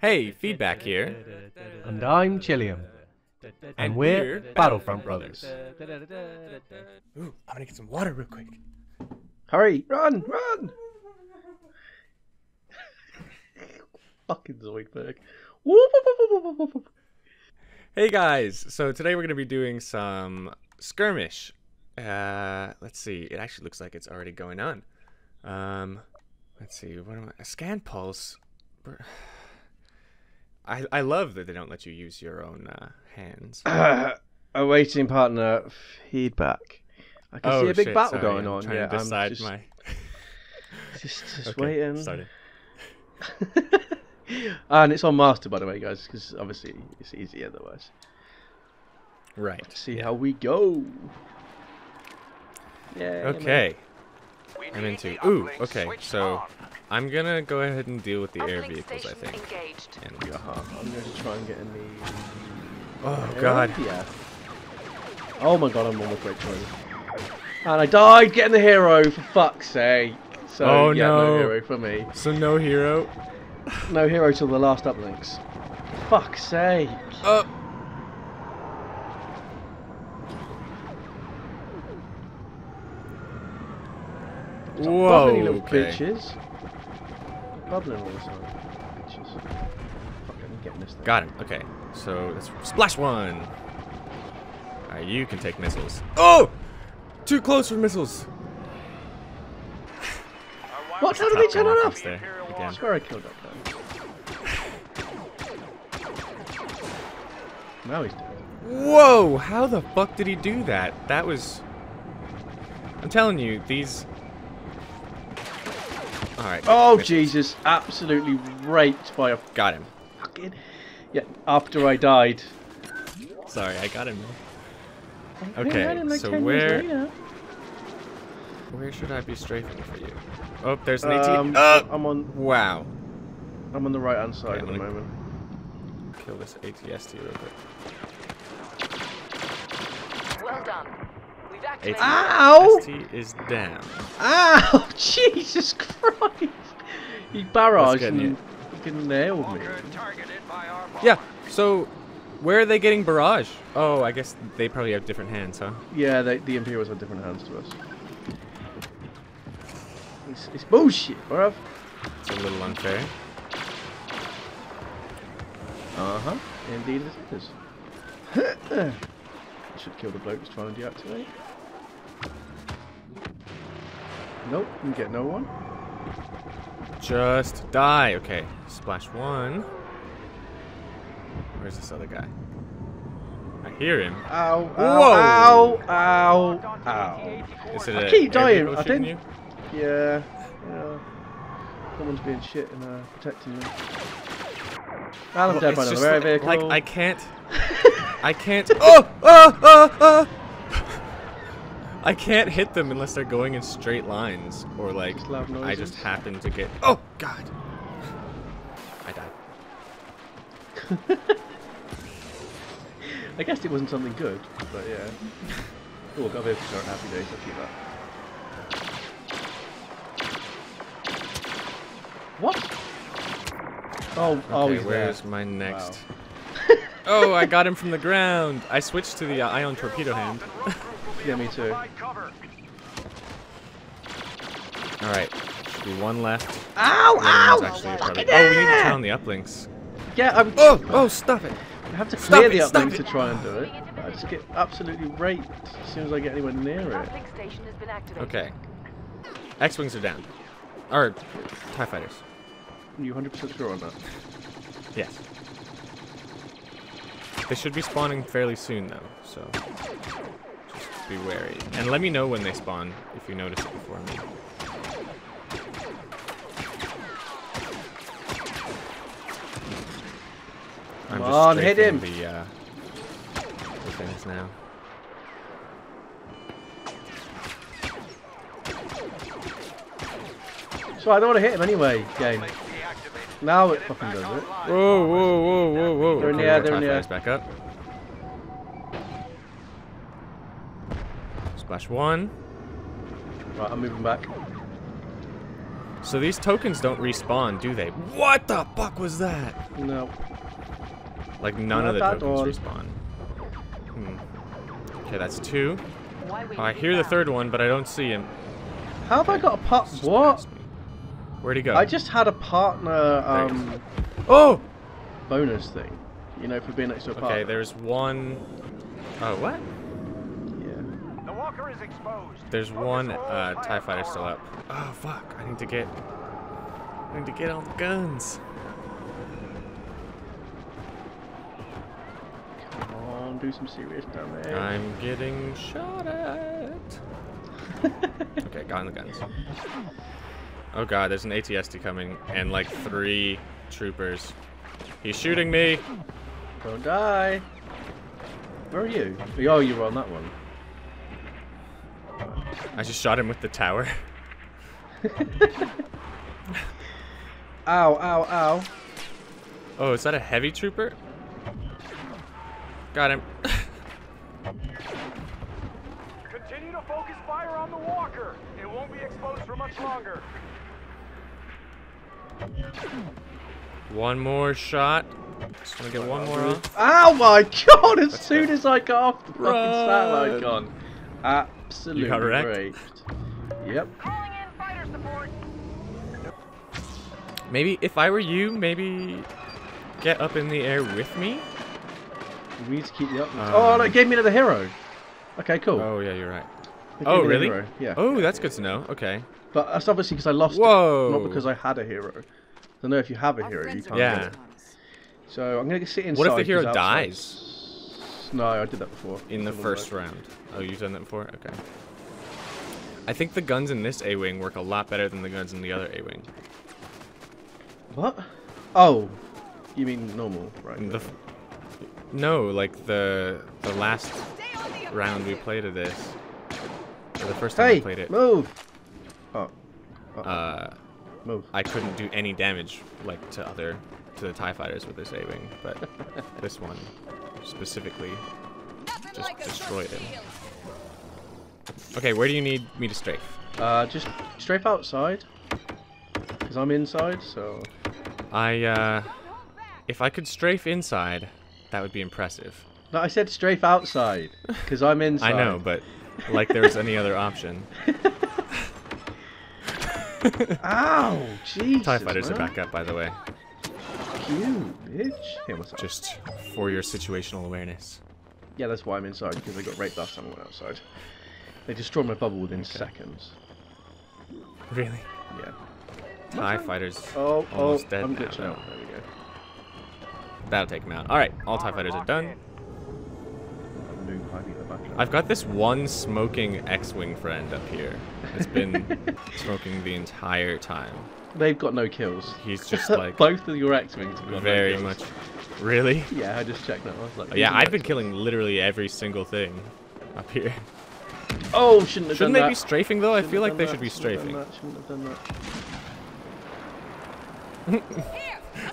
Hey, Feedback here. And I'm Chillium. And we're Battlefront Brothers. Ooh, I'm gonna get some water real quick. Hurry, run, run! Fucking Zoidberg. Hey guys, so today we're gonna be doing some skirmish. Let's see, it actually looks like it's already going on. Let's see, what am I? A scan pulse. I love that they don't let you use your own hands. Awaiting partner feedback. I can see a big battle going on. Yeah, I'm just, just waiting. Started. And it's on master, by the way, guys, because obviously it's easy otherwise. Right. Let's see how we go. Yeah. Okay. I'm into. Ooh. Okay. So. I'm gonna go ahead and deal with the air vehicles, I think. And I'm gonna try and get in the. Oh god. Yeah. Oh my god, I'm on the great train. And I died getting the hero, for fuck's sake. So yeah, no hero for me. So no hero. No hero till the last uplinks. Fuck's sake. Whoa. Any little bitches. Bubbling all the time. Bitches. Fucking getting this thing. Got him. Okay. So let's splash one. Alright, you can take missiles. Oh! Too close for missiles. What? How did they turn it off? I swear I killed that guy. Now he's dead. Whoa! How the fuck did he do that? That was. I'm telling you, these. All right. Oh Jesus! Absolutely raped by a. Got him. Fucking. Yeah. After I died. Sorry, I got him. Okay. Like so where should I be strafing for you? Oh, there's an AT. I'm on. Wow. I'm on the right hand side at the moment. Kill this AT-ST real quick. Well done. AT-ST is down. Ow! Jesus Christ! He barraged and fucking nailed me. Yeah, so where are they getting barrage? Oh, I guess they probably have different hands, huh? Yeah, the Imperials have different hands to us. It's bullshit, bruv. It's a little unfair. Uh-huh. Indeed it is. Should kill the bloke who's trying to deactivate. Nope, didn't get no one. Just die. Okay, splash one. Where's this other guy? I hear him. Ow! Ow! Whoa. Ow! Ow! Ow! Is it I keep dying. I think. You? Yeah. Yeah. Someone's being shit and protecting me. I'm dead by another vehicle. Like I can't. I can't. Oh! Oh! Oh! Oh! I can't hit them unless they're going in straight lines, or like I just happen to get. Oh God! I died. I guess it wasn't something good, but yeah. Oh, got a bit of happy days. I keep that. What? Oh, okay, where's my next? Wow. Oh, I got him from the ground. I switched to the ion torpedo hand. Yeah, me too. All right, should be one left. Ow! Ow! Probably... Oh, we need to turn on the uplinks. Yeah, I'm. Oh! Oh! Stop it! I have to clear the uplink to try and do it. I just get absolutely raped as soon as I get anywhere near it. Okay. X-Wings are down. Or TIE Fighters. Are you 100% sure on that? Yes. They should be spawning fairly soon, though, so just be wary. And let me know when they spawn, if you notice it before me. I'm just hit him! The things now. So I don't want to hit him anyway, game. Now it fucking does it. Whoa, whoa, whoa, whoa, whoa. They're in the air, they're in the air. Back up. Splash one. Right, I'm moving back. So these tokens don't respawn, do they? What the fuck was that? No. Like, none of the tokens respawn. Hmm. Okay, that's two. Oh, I hear the third one, but I don't see him. How have I got a part? What? Where'd he go? I just had a partner, oh! Bonus thing. You know, for being next to a partner. Okay, there's one... Oh, what? Yeah. The walker is exposed. There's one TIE Fighter still up. Oh, fuck. I need to get all the guns. Come on, do some serious damage. I'm getting shot at. Okay, got in the guns. Oh god, there's an AT-ST coming, and like 3 troopers. He's shooting me! Don't die! Where are you? Oh, you were on that one. I just shot him with the tower. Ow, ow, ow. Oh, is that a heavy trooper? Got him. Continue to focus fire on the walker. It won't be exposed for much longer. One more shot. Just gonna get one more off. Oh my god! As soon as I got off the fucking satellite gun, absolutely great. Yep. Calling in fighter support. Maybe if I were you, maybe get up in the air with me. We need to keep the up. Oh, no, it gave me another hero. Okay, cool. Oh yeah, you're right. Oh really? Hero. Yeah. Oh, that's good to know. Okay. But that's obviously because I lost. Whoa. It, not because I had a hero. I know if you have a hero, you can't. Yeah. Get it. So I'm gonna sit inside. What if the hero dies? No, I did that before. In the first round. Oh, you've done that before? Okay. I think the guns in this A-wing work a lot better than the guns in the other A-wing. What? Oh, you mean normal, right? The no, like the last round we played of this, or the first time we played it. Move. Oh. Move. I couldn't do any damage like to the TIE Fighters with this A-wing, but this one specifically just destroyed him. Okay, where do you need me to strafe? Just strafe outside, because I'm inside, so... if I could strafe inside, that would be impressive. No, I said strafe outside, because I'm inside. I know, but like there was any other option. Ow! Jesus, TIE Fighters are back up, by the way. You bitch. Hey, what's up? Just for your situational awareness. Yeah, that's why I'm inside, because I got raped last time I went outside. They destroyed my bubble within seconds. Really? Yeah. TIE Fighters almost dead now. There we go. That'll take them out. Alright, all TIE Fighters are done. I've got this one smoking X-Wing friend up here. It's been smoking the entire time. They've got no kills. He's just like... Both of your X-Wings have got very no kills. Much. Really? Yeah, I just checked that. I was like, yeah, I've been killing literally every single thing up here. Oh, shouldn't have done that. Shouldn't they be strafing, though? I feel like they should be strafing. Shouldn't have done that.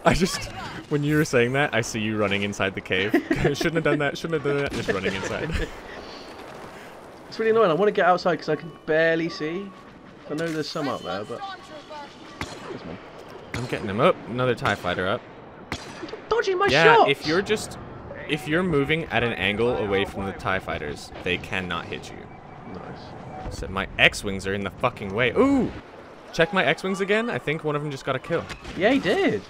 I just... When you were saying that, I see you running inside the cave. Shouldn't have done that. Shouldn't have done that. Just running inside. It's really annoying. I want to get outside because I can barely see. I know there's some out there, but... I'm getting him up. Another TIE Fighter up. Dodging my shots! Yeah, if you're moving at an angle away from the TIE Fighters, they cannot hit you. Nice. So my X-Wings are in the fucking way. Ooh! Check my X-Wings again. I think one of them just got a kill. Yeah, he did.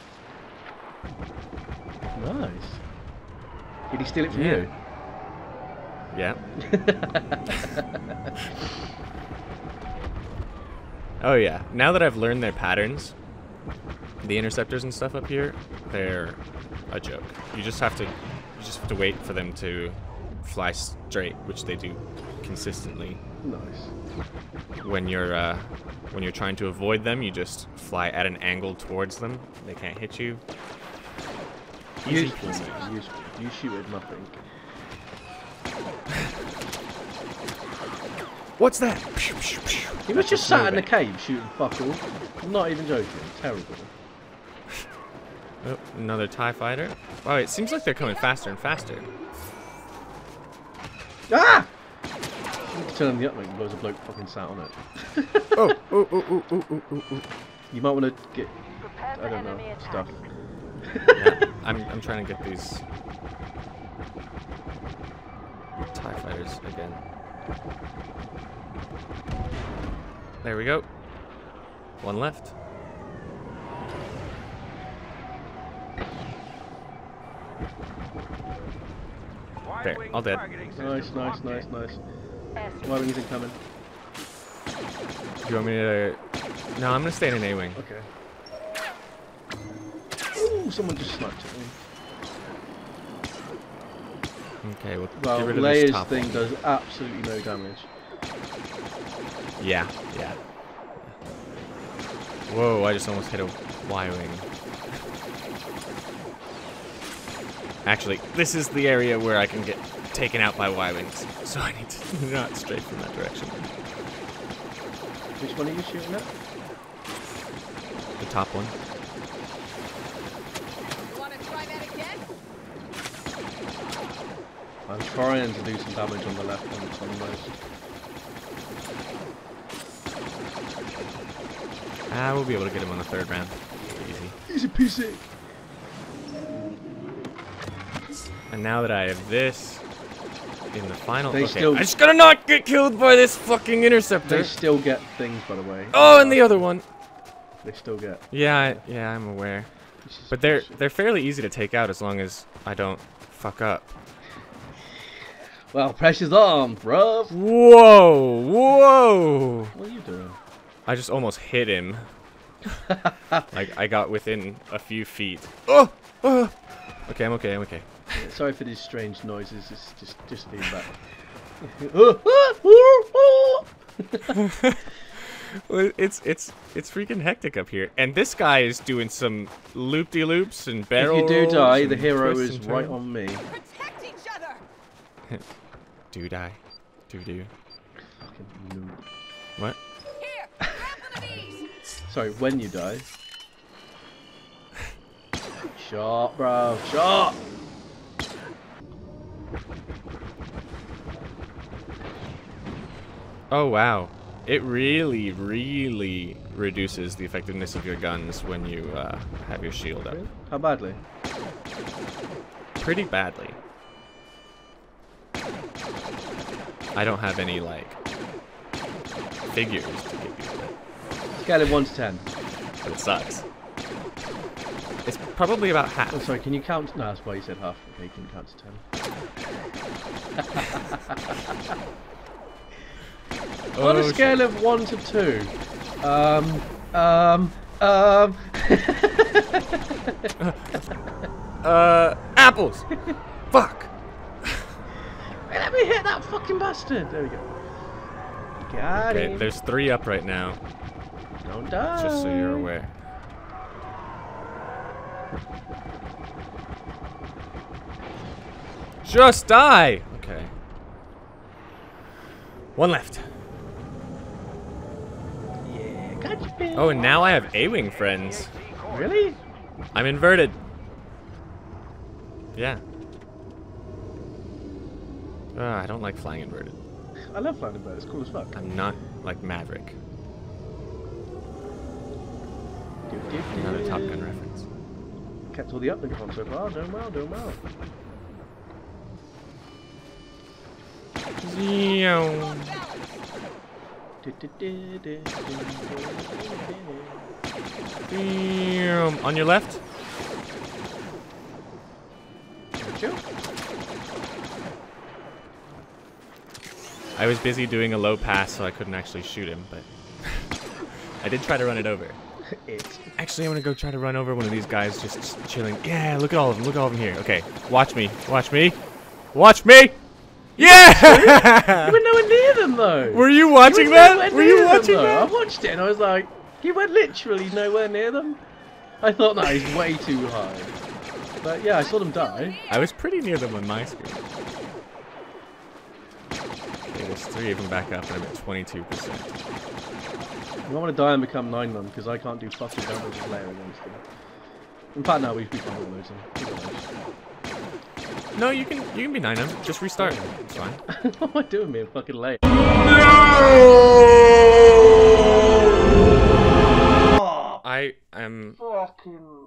Nice. Did he steal it from you? Yeah. Oh yeah. Now that I've learned their patterns, the interceptors and stuff up here, they're a joke. You just have to wait for them to fly straight, which they do consistently. Nice. When you're trying to avoid them, you just fly at an angle towards them. They can't hit you. You shoot at nothing. What's that? He was just sat in the cave shooting fuck all. I'm not even joking. Terrible. Oh, another TIE Fighter. Wow, it seems like they're coming faster and faster. Ah! You can turn on the up and blows a bloke fucking sat on it. Oh, oh, oh, oh, oh, oh, oh, oh. You might want to get, I don't know, stuff. Yeah, I'm trying to get these TIE Fighters again. There we go. One left. There, all dead. Nice, nice, nice, nice. Y-Wing isn't coming. Do you want me to... No, I'm going to stay in an A-Wing. Okay. Ooh, someone just sniped at me. Okay, well, get rid of this top thing. Does absolutely no damage. Yeah, yeah. Whoa, I just almost hit a Y-Wing. Actually, this is the area where I can get taken out by Y-Wings, so I need to not strafe from that direction. Which one are you shooting at? The top one. Want to try that again? I'm trying to do some damage on the left one, it's one of those. Ah, we'll be able to get him on the third round. Easy. Easy peasy. And now that I have this in the final... They still... I'm just gonna not get killed by this fucking interceptor! They still get things, by the way. Oh, and the other one! They still get... Yeah, I'm aware. But they're fairly easy to take out as long as I don't fuck up. Well, pressure's on, bruv! Whoa! Whoa! What are you doing? I just almost hit him. Like, I got within a few feet. Oh! Oh! Okay, I'm okay, I'm okay. Sorry for these strange noises, it's just feedback. Well, it's freaking hectic up here. And this guy is doing some loop-de-loops and barrel rolls. If you do die, the hero is right on me. Protect each other. Do die. Do. Fucking loop. What? Here, grab one of these. Sorry, when you die. Shot, bro. Shot! Oh wow, it really, really reduces the effectiveness of your guns when you have your shield up. How badly? Pretty badly. I don't have any, like, figures to give you. Scale of 1 to 10. But it sucks. It's probably about half. Oh, sorry, can you count? No, that's why you said half. Okay, you can count to 10. On a scale of 1 to 2. Apples! Fuck! Let me hit that fucking bastard! There we go. Got him. Okay, there's 3 up right now. Don't die! Just so you're aware. Just die! Okay. 1 left. Yeah, gotcha. Oh, and now I have A-Wing friends. Really? I'm inverted. Yeah. I don't like flying inverted. I love flying inverted. It's cool as fuck. I'm not like Maverick. Another Top Gun reference. Kept all the uplink on so far. Doing well, doing well. On your left. I was busy doing a low pass, so I couldn't actually shoot him, but I did try to run it over. Actually, I'm gonna go try to run over one of these guys just chilling. Yeah, look at all of them. Look at all of them here. Okay, watch me. Watch me. Watch me. Yeah! You were nowhere near them, though. Were you watching that? Were you watching that? I watched it and I was like, he went literally nowhere near them. I thought that is way too high. But yeah, I saw them die. I was pretty near them on my screen. Okay, there's 3 of them back up and I'm at 22%. I want to die and become 9 them because I can't do fucking damage as layer against them. In fact, no, we can't lose them. No, you can be 9M. Just restart. It's fine. What am I doing being fucking late? No! I am... Fucking...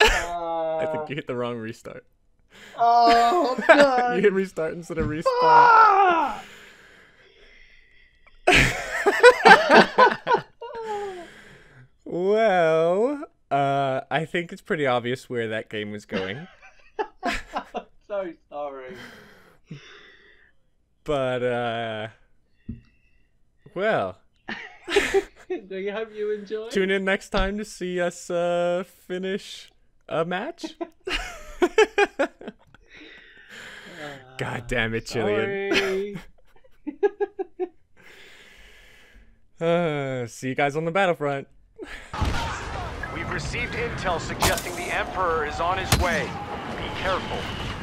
I think you hit the wrong restart. Oh, God. You hit restart instead of restart. Ah! Well, I think it's pretty obvious where that game was going. I'm so sorry. But, well. Do you hope you enjoy? Tune in next time to see us finish a match. God damn it, Chillium. See you guys on the battlefront. We've received intel suggesting the Emperor is on his way. Be careful.